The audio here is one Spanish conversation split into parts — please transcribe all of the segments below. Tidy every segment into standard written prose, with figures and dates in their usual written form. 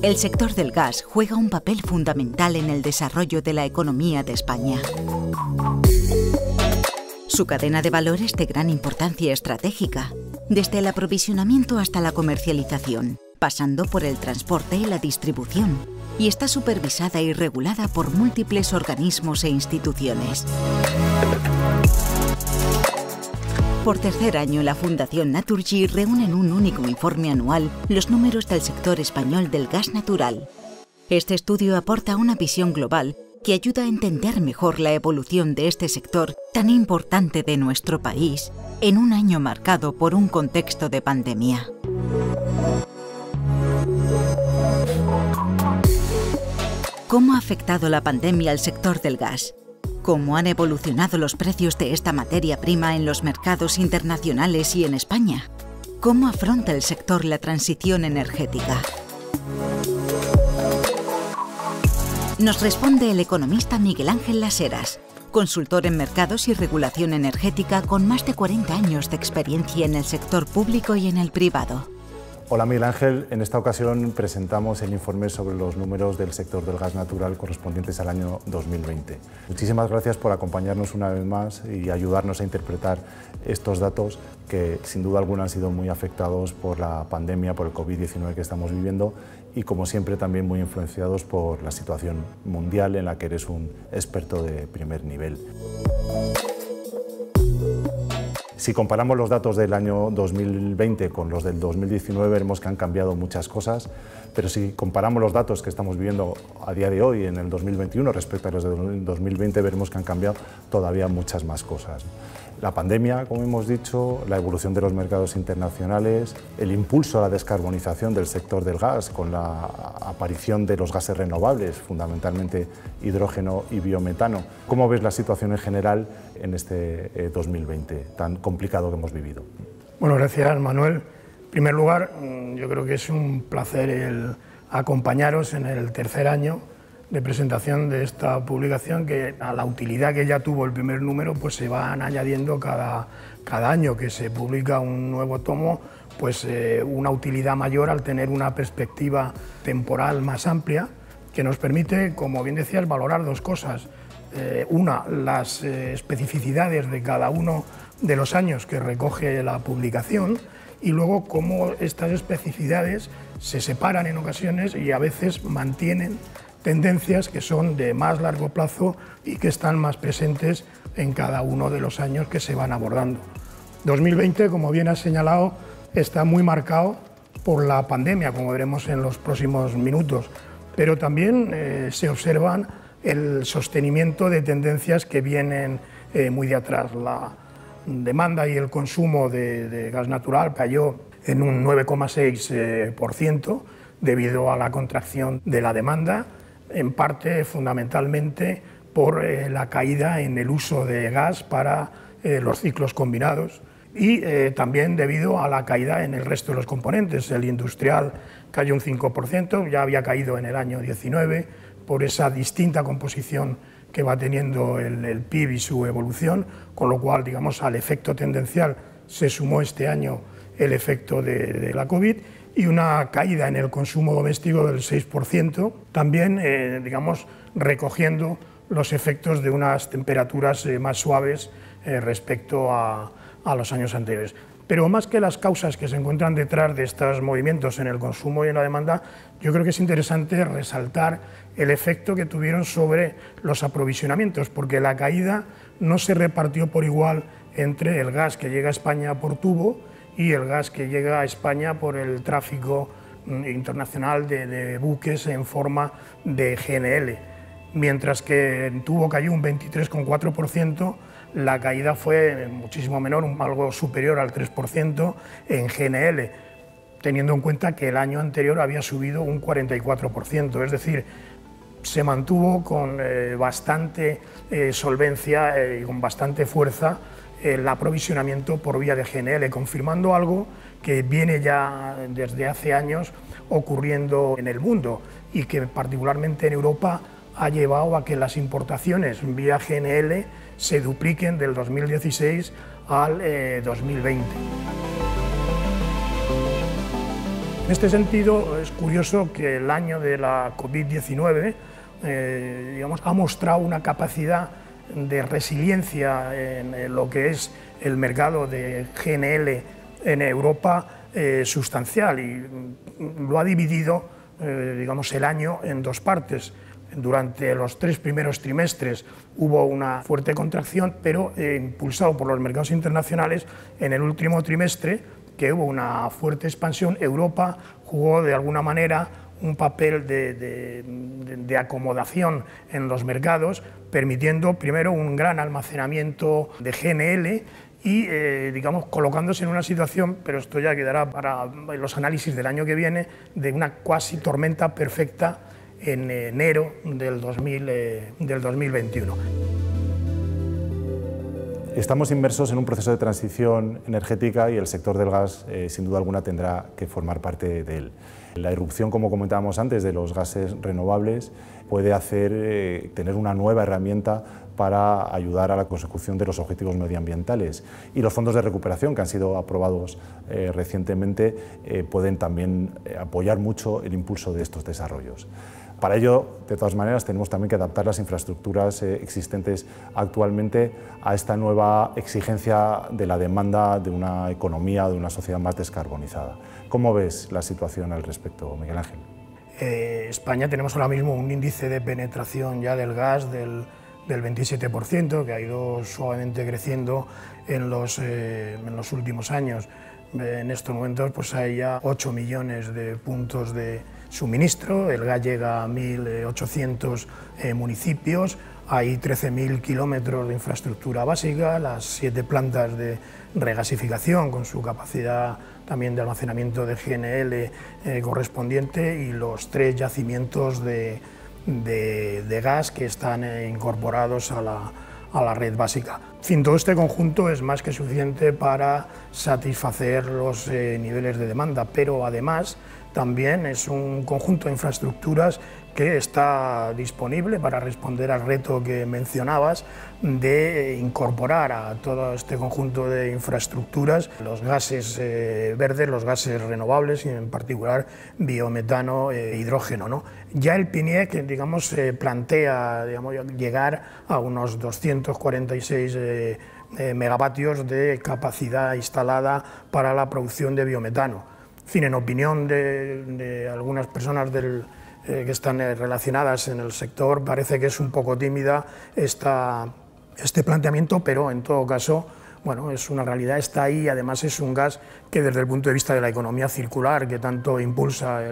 El sector del gas juega un papel fundamental en el desarrollo de la economía de España. Su cadena de valor es de gran importancia estratégica, desde el aprovisionamiento hasta la comercialización, pasando por el transporte y la distribución, y está supervisada y regulada por múltiples organismos e instituciones. Por tercer año, la Fundación Naturgy reúne en un único informe anual los números del sector español del gas natural. Este estudio aporta una visión global que ayuda a entender mejor la evolución de este sector tan importante de nuestro país en un año marcado por un contexto de pandemia. ¿Cómo ha afectado la pandemia al sector del gas? ¿Cómo han evolucionado los precios de esta materia prima en los mercados internacionales y en España? ¿Cómo afronta el sector la transición energética? Nos responde el economista Miguel Ángel Lasheras, consultor en mercados y regulación energética con más de 40 años de experiencia en el sector público y en el privado. Hola Miguel Ángel, en esta ocasión presentamos el informe sobre los números del sector del gas natural correspondientes al año 2020. Muchísimas gracias por acompañarnos una vez más y ayudarnos a interpretar estos datos que sin duda alguna han sido muy afectados por la pandemia, por el COVID-19 que estamos viviendo y como siempre también muy influenciados por la situación mundial en la que eres un experto de primer nivel. Si comparamos los datos del año 2020 con los del 2019, vemos que han cambiado muchas cosas, pero si comparamos los datos que estamos viviendo a día de hoy, en el 2021, respecto a los del 2020, veremos que han cambiado todavía muchas más cosas. La pandemia, como hemos dicho, la evolución de los mercados internacionales, el impulso a la descarbonización del sector del gas con la aparición de los gases renovables, fundamentalmente hidrógeno y biometano. ¿Cómo ves la situación en general en este 2020 tan complicado que hemos vivido? Bueno, gracias Manuel. En primer lugar, yo creo que es un placer el acompañaros en el tercer año de presentación de esta publicación, que a la utilidad que ya tuvo el primer número pues se van añadiendo cada año que se publica un nuevo tomo, pues una utilidad mayor al tener una perspectiva temporal más amplia que nos permite, como bien decías, valorar dos cosas. Una, las especificidades de cada uno de los años que recoge la publicación, y luego cómo estas especificidades se separan en ocasiones y a veces mantienen tendencias que son de más largo plazo y que están más presentes en cada uno de los años que se van abordando. 2020, como bien has señalado, está muy marcado por la pandemia, como veremos en los próximos minutos, pero también se observan el sostenimiento de tendencias que vienen muy de atrás. La demanda y el consumo de gas natural cayó en un 9,6% debido a la contracción de la demanda, en parte fundamentalmente por la caída en el uso de gas para los ciclos combinados y también debido a la caída en el resto de los componentes. El industrial cayó un 5%, ya había caído en el año 19 por esa distinta composición que va teniendo el PIB y su evolución, con lo cual, digamos, al efecto tendencial se sumó este año el efecto de la COVID, y una caída en el consumo doméstico del 6%, también digamos, recogiendo los efectos de unas temperaturas más suaves respecto a los años anteriores. Pero más que las causas que se encuentran detrás de estos movimientos en el consumo y en la demanda, yo creo que es interesante resaltar el efecto que tuvieron sobre los aprovisionamientos, porque la caída no se repartió por igual entre el gas que llega a España por tubo y el gas que llega a España por el tráfico internacional de buques en forma de GNL. Mientras que en tubo cayó un 23,4%, la caída fue muchísimo menor, algo superior al 3% en GNL, teniendo en cuenta que el año anterior había subido un 44%, es decir, se mantuvo con bastante solvencia y con bastante fuerza el aprovisionamiento por vía de GNL, confirmando algo que viene ya desde hace años ocurriendo en el mundo y que particularmente en Europa ha llevado a que las importaciones vía GNL se dupliquen del 2016 al 2020. En este sentido, es curioso que el año de la COVID-19 ha mostrado una capacidad de resiliencia en lo que es el mercado de GNL en Europa sustancial, y lo ha dividido el año en dos partes. Durante los tres primeros trimestres hubo una fuerte contracción, pero impulsado por los mercados internacionales, en el último trimestre, que hubo una fuerte expansión, Europa jugó de alguna manera un papel de acomodación en los mercados, permitiendo primero un gran almacenamiento de GNL y colocándose en una situación, pero esto ya quedará para los análisis del año que viene, de una cuasi tormenta perfecta en enero del 2021. Estamos inmersos en un proceso de transición energética y el sector del gas, sin duda alguna, tendrá que formar parte de él. La irrupción, como comentábamos antes, de los gases renovables puede hacer tener una nueva herramienta para ayudar a la consecución de los objetivos medioambientales. Y los fondos de recuperación que han sido aprobados recientemente pueden también apoyar mucho el impulso de estos desarrollos. Para ello, de todas maneras, tenemos también que adaptar las infraestructuras existentes actualmente a esta nueva exigencia de la demanda de una economía, de una sociedad más descarbonizada. ¿Cómo ves la situación al respecto, Miguel Ángel? España tenemos ahora mismo un índice de penetración ya del gas del 27%, que ha ido suavemente creciendo en los últimos años. En estos momentos pues hay ya 8 millones de puntos de suministro, el gas llega a 1.800 municipios, hay 13.000 kilómetros de infraestructura básica, las 7 plantas de regasificación con su capacidad también de almacenamiento de GNL correspondiente y los 3 yacimientos de gas que están incorporados a la red básica. En fin, todo este conjunto es más que suficiente para satisfacer los niveles de demanda, pero además también es un conjunto de infraestructuras que está disponible para responder al reto que mencionabas de incorporar a todo este conjunto de infraestructuras los gases verdes, los gases renovables y en particular biometano e hidrógeno, ¿no? Ya el PINIEC plantea llegar a unos 246 megavatios de capacidad instalada para la producción de biometano. En fin, en opinión de algunas personas que están relacionadas en el sector, parece que es un poco tímida este planteamiento, pero en todo caso, bueno, es una realidad, está ahí, además es un gas que desde el punto de vista de la economía circular, que tanto impulsa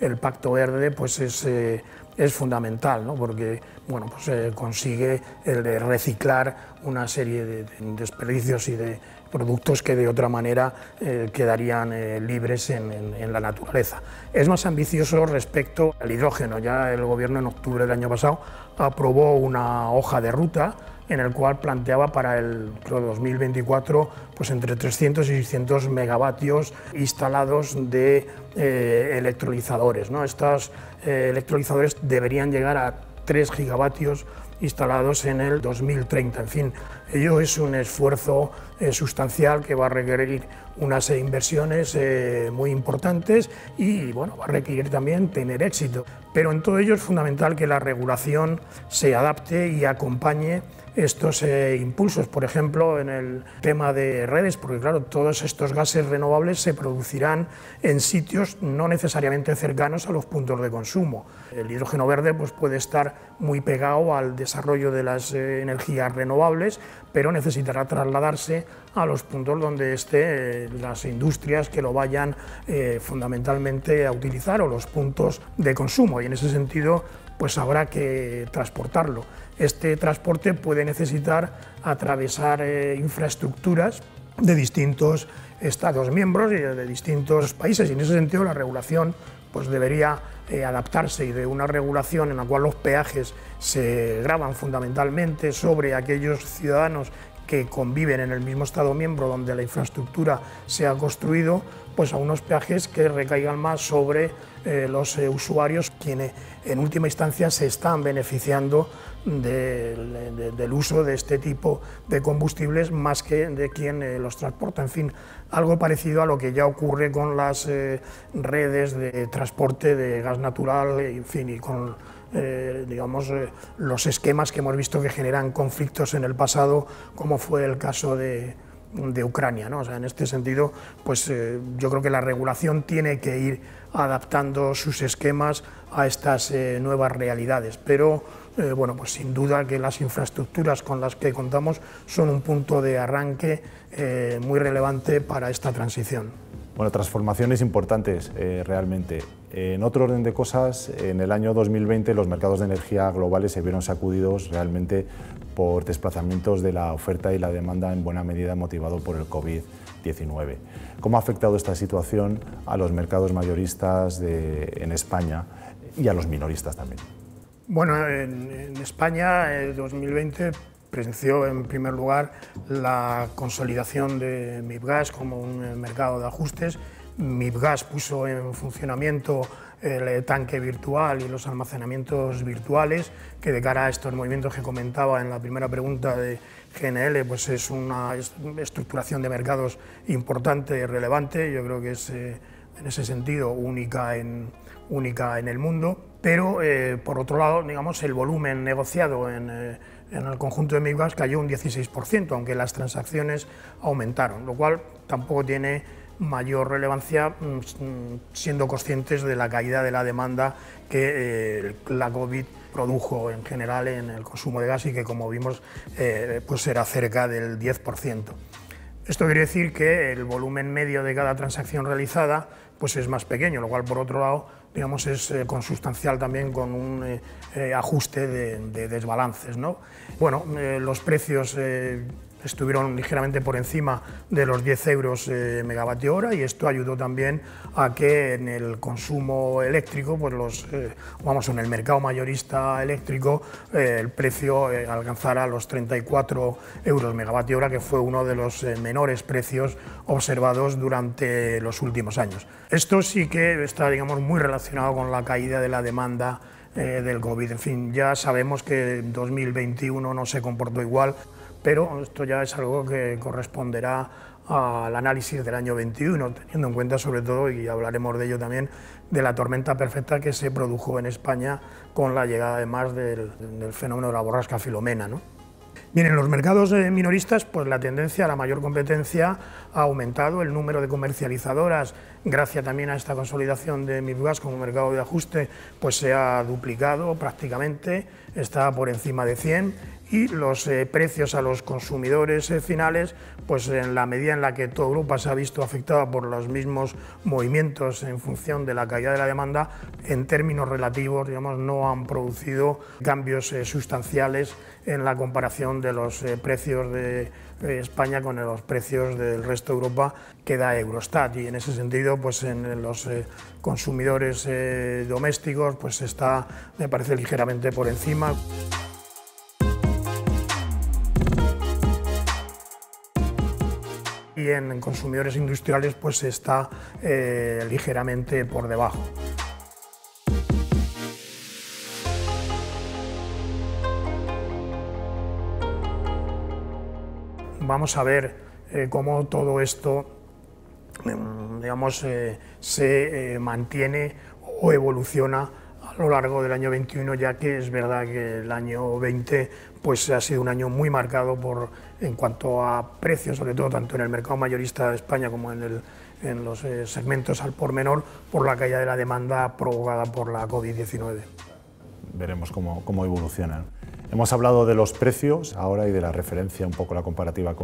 el Pacto Verde, pues es fundamental, ¿no? Porque bueno, pues, consigue el de reciclar una serie de desperdicios y de productos que de otra manera quedarían libres en la naturaleza. Es más ambicioso respecto al hidrógeno. Ya el Gobierno en octubre del año pasado aprobó una hoja de ruta en el cual planteaba para el 2024 pues entre 300 y 600 megavatios instalados de electrolizadores, ¿no? Estos electrolizadores deberían llegar a 3 gigavatios instalados en el 2030. En fin, ello es un esfuerzo sustancial que va a requerir unas inversiones muy importantes y bueno, va a requerir también tener éxito. Pero en todo ello es fundamental que la regulación se adapte y acompañe estos impulsos, por ejemplo, en el tema de redes, porque claro, todos estos gases renovables se producirán en sitios no necesariamente cercanos a los puntos de consumo. El hidrógeno verde pues, puede estar muy pegado al desarrollo de las energías renovables, pero necesitará trasladarse a los puntos donde estén las industrias que lo vayan fundamentalmente a utilizar o los puntos de consumo, y en ese sentido pues habrá que transportarlo. Este transporte puede necesitar atravesar infraestructuras de distintos Estados miembros y de distintos países, y en ese sentido la regulación pues debería adaptarse, y de una regulación en la cual los peajes se gravan fundamentalmente sobre aquellos ciudadanos que conviven en el mismo Estado miembro donde la infraestructura se ha construido, pues a unos peajes que recaigan más sobre los usuarios, quienes en última instancia se están beneficiando del uso de este tipo de combustibles más que de quien los transporta. En fin, algo parecido a lo que ya ocurre con las redes de transporte de gas natural, en fin, y con digamos, los esquemas que hemos visto que generan conflictos en el pasado, como fue el caso de Ucrania, ¿no? O sea, en este sentido, pues yo creo que la regulación tiene que ir adaptando sus esquemas a estas nuevas realidades, pero bueno, pues sin duda que las infraestructuras con las que contamos son un punto de arranque muy relevante para esta transición. Bueno, transformaciones importantes realmente. En otro orden de cosas, en el año 2020 los mercados de energía globales se vieron sacudidos realmente por desplazamientos de la oferta y la demanda, en buena medida motivado por el COVID-19. ¿Cómo ha afectado esta situación a los mercados mayoristas en España y a los minoristas también? Bueno, en España el 2020 presenció en primer lugar la consolidación de MIBGAS como un mercado de ajustes. MIBGAS puso en funcionamiento el tanque virtual y los almacenamientos virtuales, que de cara a estos movimientos que comentaba en la primera pregunta de GNL, pues es una estructuración de mercados importante y relevante. Yo creo que es en ese sentido única en el mundo, pero por otro lado, digamos, el volumen negociado en el conjunto de MIBGAS cayó un 16%, aunque las transacciones aumentaron, lo cual tampoco tiene mayor relevancia, siendo conscientes de la caída de la demanda que la COVID produjo en general en el consumo de gas y que, como vimos, pues era cerca del 10%. Esto quiere decir que el volumen medio de cada transacción realizada pues es más pequeño, lo cual, por otro lado, digamos, es consustancial también con un ajuste de desbalances, ¿no? Bueno, los precios estuvieron ligeramente por encima de los 10 € megavatio hora, y esto ayudó también a que en el consumo eléctrico, pues en el mercado mayorista eléctrico, el precio alcanzara los 34 € megavatio hora, que fue uno de los menores precios observados durante los últimos años. Esto sí que está, digamos, muy relacionado con la caída de la demanda del COVID. En fin, ya sabemos que 2021 no se comportó igual, pero esto ya es algo que corresponderá al análisis del año 21, teniendo en cuenta sobre todo, y hablaremos de ello también, de la tormenta perfecta que se produjo en España con la llegada además del fenómeno de la borrasca Filomena, ¿no? Miren, en los mercados minoristas, pues la tendencia a la mayor competencia ha aumentado, el número de comercializadoras, gracias también a esta consolidación de MIBGAS como mercado de ajuste, pues se ha duplicado prácticamente, está por encima de 100, y los precios a los consumidores finales, pues en la medida en la que toda Europa se ha visto afectada por los mismos movimientos en función de la caída de la demanda, en términos relativos, digamos, no han producido cambios sustanciales en la comparación de los precios de España con los precios del resto de Europa que da Eurostat, y en ese sentido, pues en los consumidores domésticos, pues está, me parece, ligeramente por encima. Y en consumidores industriales, pues está ligeramente por debajo. Vamos a ver cómo todo esto, digamos, se mantiene o evoluciona a lo largo del año 21, ya que es verdad que el año 20 pues ha sido un año muy marcado en cuanto a precios, sobre todo tanto en el mercado mayorista de España como en los segmentos al por menor, por la caída de la demanda provocada por la COVID-19. Veremos cómo evolucionan. Hemos hablado de los precios ahora y de la referencia, un poco la comparativa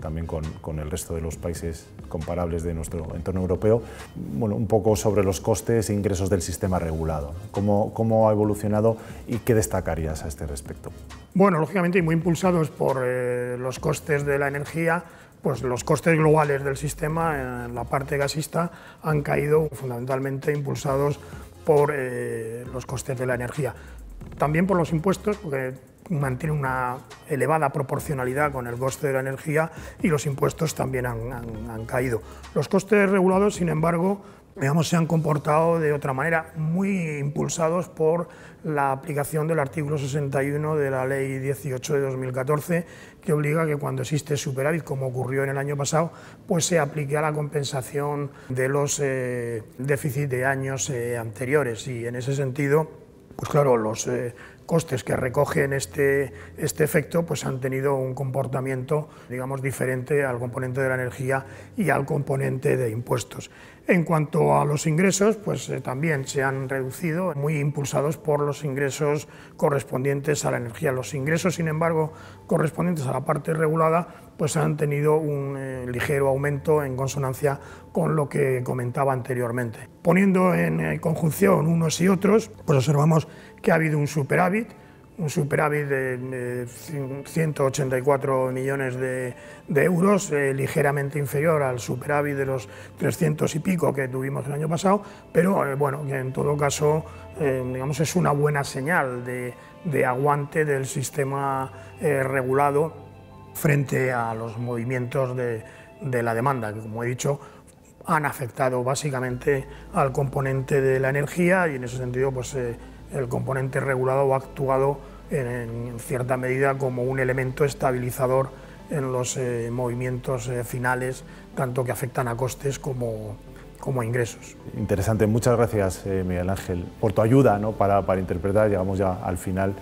también con el resto de los países comparables de nuestro entorno europeo. Bueno, un poco sobre los costes e ingresos del sistema regulado. ¿Cómo ha evolucionado y qué destacarías a este respecto? Bueno, lógicamente, muy impulsados por los costes de la energía, pues los costes globales del sistema en la parte gasista han caído, fundamentalmente impulsados por los costes de la energía. También por los impuestos, porque mantiene una elevada proporcionalidad con el coste de la energía, y los impuestos también han caído. Los costes regulados, sin embargo, digamos, se han comportado de otra manera, muy impulsados por la aplicación del artículo 61 de la Ley 18 de 2014, que obliga a que cuando existe superávit, como ocurrió en el año pasado, pues se aplique a la compensación de los déficits de años anteriores. Y en ese sentido, pues claro, los costes que recogen este efecto pues han tenido un comportamiento, digamos, diferente al componente de la energía y al componente de impuestos. En cuanto a los ingresos, pues también se han reducido, muy impulsados por los ingresos correspondientes a la energía. Los ingresos, sin embargo, correspondientes a la parte regulada, pues han tenido un ligero aumento en consonancia con lo que comentaba anteriormente. Poniendo en conjunción unos y otros, pues observamos que ha habido un superávit de 184 millones de euros, ligeramente inferior al superávit de los 300 y pico que tuvimos el año pasado, pero bueno, que en todo caso digamos, es una buena señal de aguante del sistema regulado frente a los movimientos de la demanda, que como he dicho, han afectado básicamente al componente de la energía, y en ese sentido pues el componente regulado ha actuado en cierta medida como un elemento estabilizador en los movimientos finales, tanto que afectan a costes como a ingresos. Interesante, muchas gracias Miguel Ángel por tu ayuda, ¿no?, para interpretar. Llegamos ya al final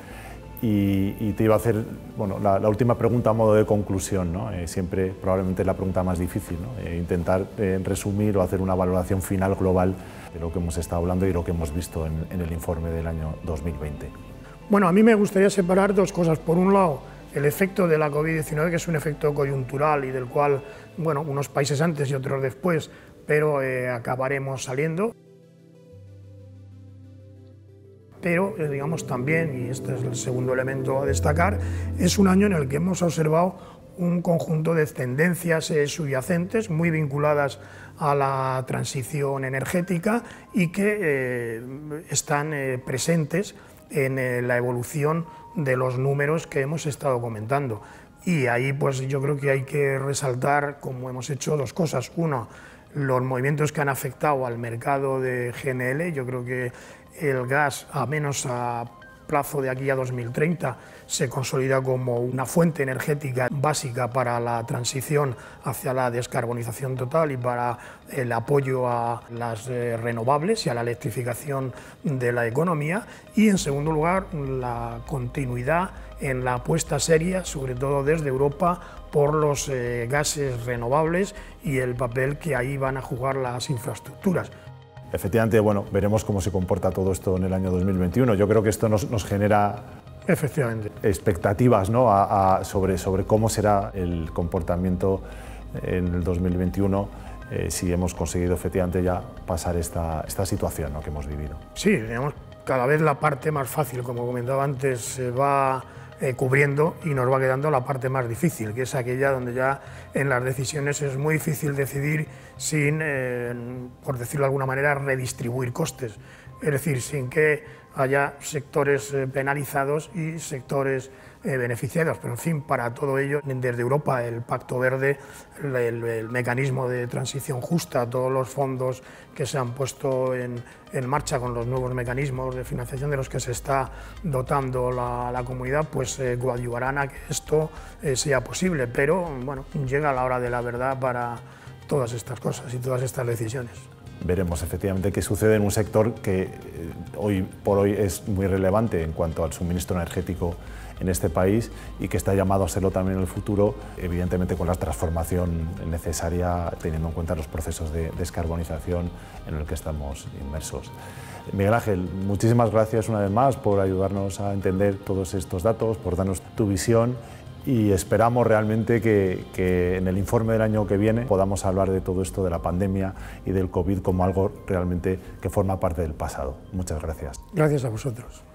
y te iba a hacer, bueno, la última pregunta a modo de conclusión, ¿no? Siempre probablemente es la pregunta más difícil, ¿no? Intentar resumir o hacer una valoración final global de lo que hemos estado hablando y lo que hemos visto en el informe del año 2020. Bueno, a mí me gustaría separar dos cosas. Por un lado, el efecto de la COVID-19, que es un efecto coyuntural y del cual, bueno, unos países antes y otros después, pero acabaremos saliendo. Pero, digamos, también, y este es el segundo elemento a destacar, es un año en el que hemos observado un conjunto de tendencias subyacentes muy vinculadas a la transición energética y que están presentes en la evolución de los números que hemos estado comentando. Y ahí pues yo creo que hay que resaltar, como hemos hecho, dos cosas. Uno, los movimientos que han afectado al mercado de GNL. Yo creo que el gas, a menos a plazo de aquí a 2030, se consolida como una fuente energética básica para la transición hacia la descarbonización total y para el apoyo a las renovables y a la electrificación de la economía. Y en segundo lugar, la continuidad en la apuesta seria, sobre todo desde Europa, por los gases renovables y el papel que ahí van a jugar las infraestructuras. Efectivamente, bueno, veremos cómo se comporta todo esto en el año 2021. Yo creo que esto nos genera, efectivamente, expectativas, ¿no?, sobre cómo será el comportamiento en el 2021, si hemos conseguido efectivamente ya pasar esta situación, ¿no?, que hemos vivido. Sí, digamos, cada vez la parte más fácil, como comentaba antes, se va cubriendo y nos va quedando la parte más difícil, que es aquella donde ya en las decisiones es muy difícil decidir sin, por decirlo de alguna manera, redistribuir costes. Es decir, sin que haya sectores penalizados y sectores beneficiados. Pero, en fin, para todo ello, desde Europa, el Pacto Verde, el mecanismo de transición justa, todos los fondos que se han puesto en marcha con los nuevos mecanismos de financiación de los que se está dotando la comunidad, pues coadyuvarán a que esto sea posible. Pero, bueno, llega la hora de la verdad para todas estas cosas y todas estas decisiones. Veremos efectivamente qué sucede en un sector que hoy por hoy es muy relevante en cuanto al suministro energético en este país y que está llamado a serlo también en el futuro, evidentemente con la transformación necesaria, teniendo en cuenta los procesos de descarbonización en el que estamos inmersos. Miguel Ángel, muchísimas gracias una vez más por ayudarnos a entender todos estos datos, por darnos tu visión, y esperamos realmente que en el informe del año que viene podamos hablar de todo esto, de la pandemia y del COVID, como algo realmente que forma parte del pasado. Muchas gracias. Gracias a vosotros.